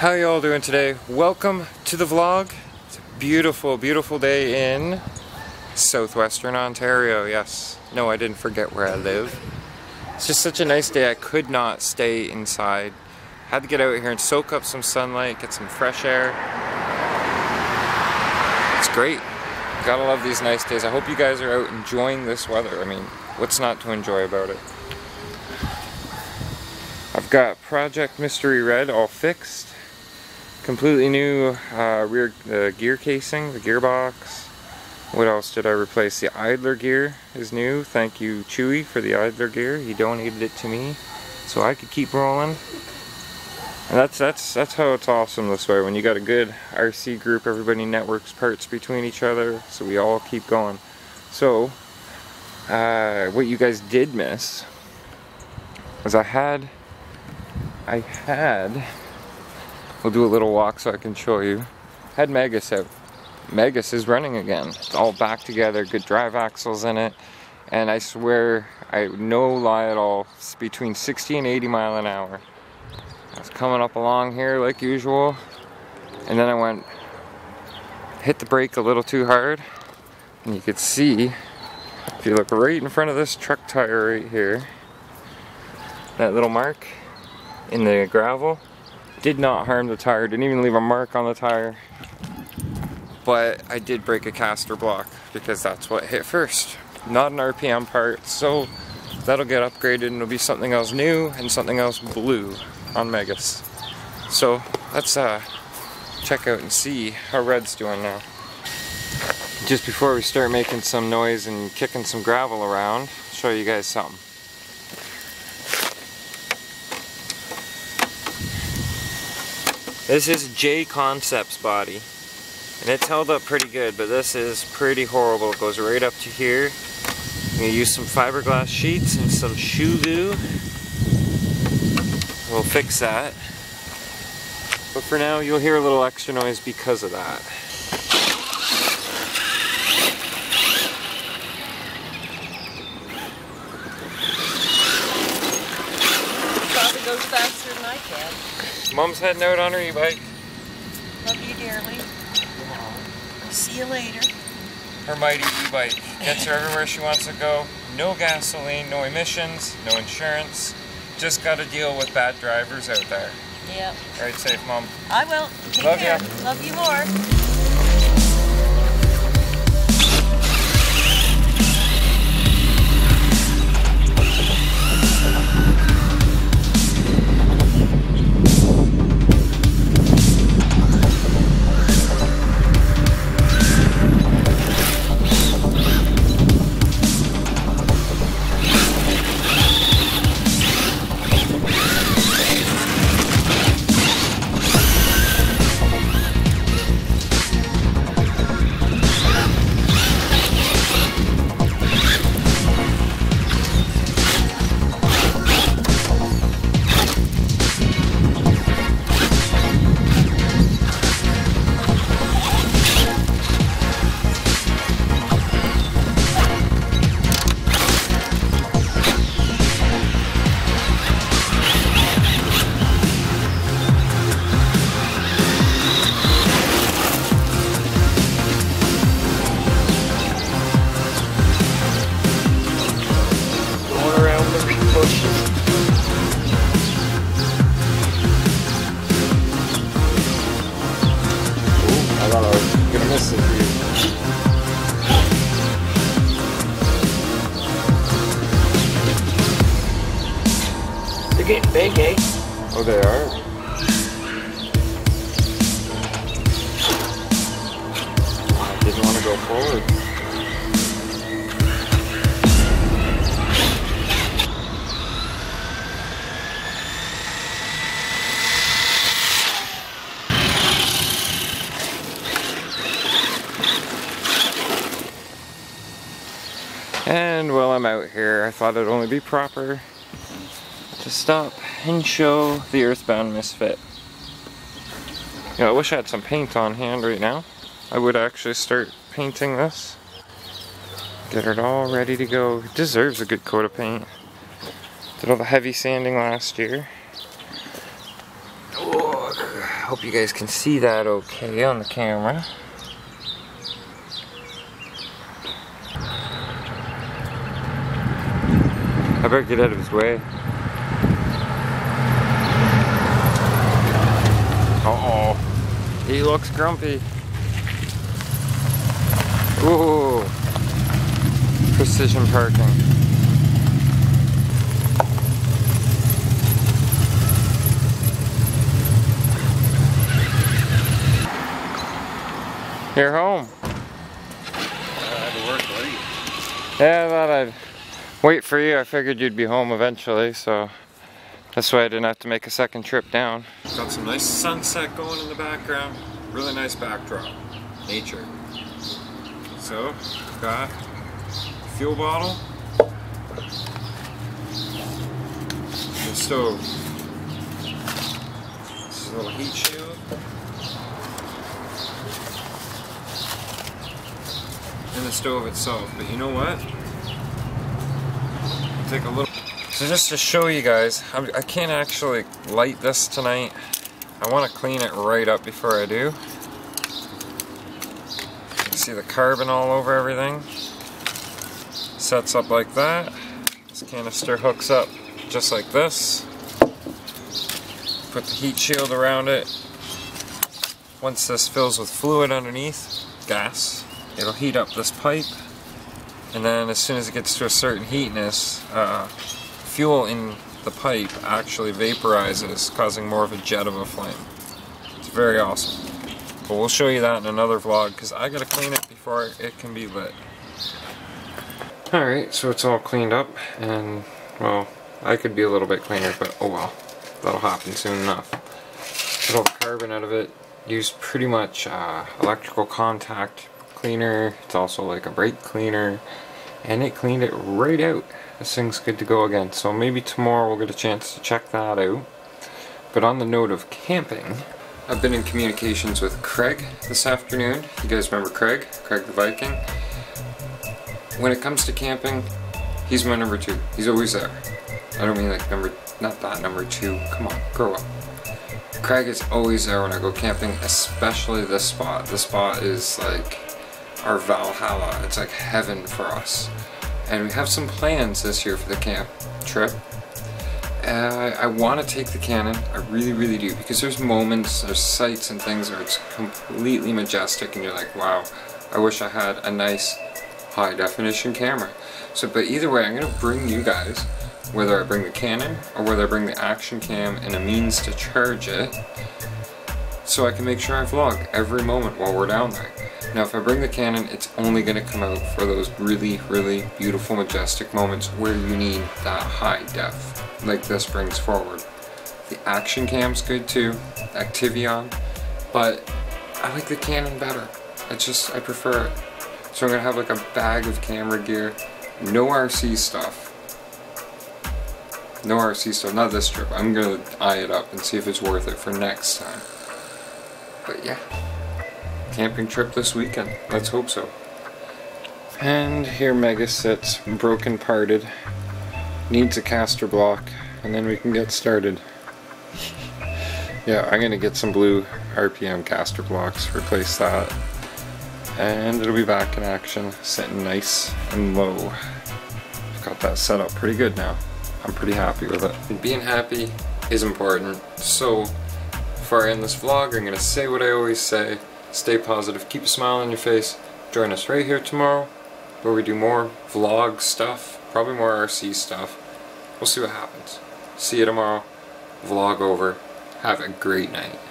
How y'all doing today? Welcome to the vlog. It's a beautiful, beautiful day in southwestern Ontario. Yes. No, I didn't forget where I live. It's just such a nice day. I could not stay inside. Had to get out here and soak up some sunlight, get some fresh air. It's great. Gotta love these nice days. I hope you guys are out enjoying this weather. I mean, what's not to enjoy about it? I've got Project Mystery Red all fixed. Completely new rear gear casing, the gearbox. What else did I replace? The idler gear is new. Thank you, Chewy, for the idler gear. He donated it to me so I could keep rolling. And that's how it's awesome this way. When you got a good RC group, everybody networks parts between each other, so we all keep going. So, what you guys did miss was I had, we'll do a little walk so I can show you, had Magus out. Magus is running again. It's all back together, good drive axles in it, and I swear, I no lie at all, it's between 60 and 80 mile an hour. I was coming up along here like usual, and then I went, hit the brake a little too hard, and you could see, if you look right in front of this truck tire right here, that little mark in the gravel, did not harm the tire, didn't even leave a mark on the tire, but I did break a caster block, because that's what hit first, not an RPM part, so that'll get upgraded and it'll be something else new and something else blue on Magus. So let's check out and see how Red's doing now. Just before we start making some noise and kicking some gravel around, I'll show you guys something. This is J Concepts body, and it's held up pretty good, but this is pretty horrible. It goes right up to here. I'm going to use some fiberglass sheets and some shoe goo. We'll fix that, but for now you'll hear a little extra noise because of that. Probably goes faster than I can. Mom's heading out on her e-bike. Love you dearly. See you later. Her mighty e-bike gets her everywhere she wants to go. No gasoline, no emissions, no insurance. Just got to deal with bad drivers out there. Yep. Alright, safe, Mom. I will. Take Love care. You. Love you more. They're getting big, eh? Oh, they are. I didn't want to go forward. And while I'm out here, I thought it'd only be proper to stop and show the EarthBound Misfit. You know, I wish I had some paint on hand right now. I would actually start painting this. Get it all ready to go. It deserves a good coat of paint. Did all the heavy sanding last year. Oh, hope you guys can see that okay on the camera. I better get out of his way. Uh-oh. He looks grumpy. Ooh. Precision parking. You're home. Yeah, I thought I'd wait for you. I figured you'd be home eventually, so that's why I didn't have to make a second trip down. Got some nice sunset going in the background. Really nice backdrop. Nature. So, got a fuel bottle and stove. This is a little heat shield. And the stove itself, but you know what? Take a little. So just to show you guys, I can't actually light this tonight. I want to clean it right up before I do. You can see the carbon all over everything. Sets up like that. This canister hooks up just like this. Put the heat shield around it. Once this fills with fluid underneath, gas, it'll heat up this pipe. And then as soon as it gets to a certain heatness, fuel in the pipe actually vaporizes, causing more of a jet of a flame. It's very awesome. But we'll show you that in another vlog, because I gotta clean it before it can be lit. Alright, so it's all cleaned up, and, well, I could be a little bit cleaner, but oh well. That'll happen soon enough. Put all the carbon out of it. Used pretty much electrical contact cleaner. It's also like a brake cleaner, and it cleaned it right out. This thing's good to go again, so maybe tomorrow we'll get a chance to check that out. But on the note of camping, I've been in communications with Craig this afternoon. You guys remember Craig? Craig the Viking? When it comes to camping, he's my number two. He's always there. I don't mean like number two. Come on, grow up. Craig is always there when I go camping, especially this spot. This spot is like our Valhalla. It's like heaven for us. And we have some plans this year for the camp trip. I want to take the Canon, I really, really do, because there's moments, there's sights and things where it's completely majestic and you're like, wow, I wish I had a nice high definition camera. So, but either way, I'm going to bring you guys, whether I bring the Canon or whether I bring the action cam and a means to charge it, so I can make sure I vlog every moment while we're down there. Now if I bring the Canon, it's only going to come out for those really, really beautiful, majestic moments where you need that high def, like this brings forward. The action cam's good too, Activion, but I like the Canon better. I prefer it. So I'm going to have like a bag of camera gear, no RC stuff. No RC stuff, not this trip. I'm going to eye it up and see if it's worth it for next time. But yeah. Camping trip this weekend. Let's hope so. And here Magus sits, broken parted. Needs a caster block, and then we can get started. Yeah, I'm gonna get some blue RPM caster blocks, replace that. And it'll be back in action, sitting nice and low. I've got that set up pretty good now. I'm pretty happy with it. And being happy is important. So, before I end this vlog, I'm gonna say what I always say. Stay positive, keep a smile on your face. Join us right here tomorrow where we do more vlog stuff, probably more RC stuff. We'll see what happens. See you tomorrow. Vlog over. Have a great night.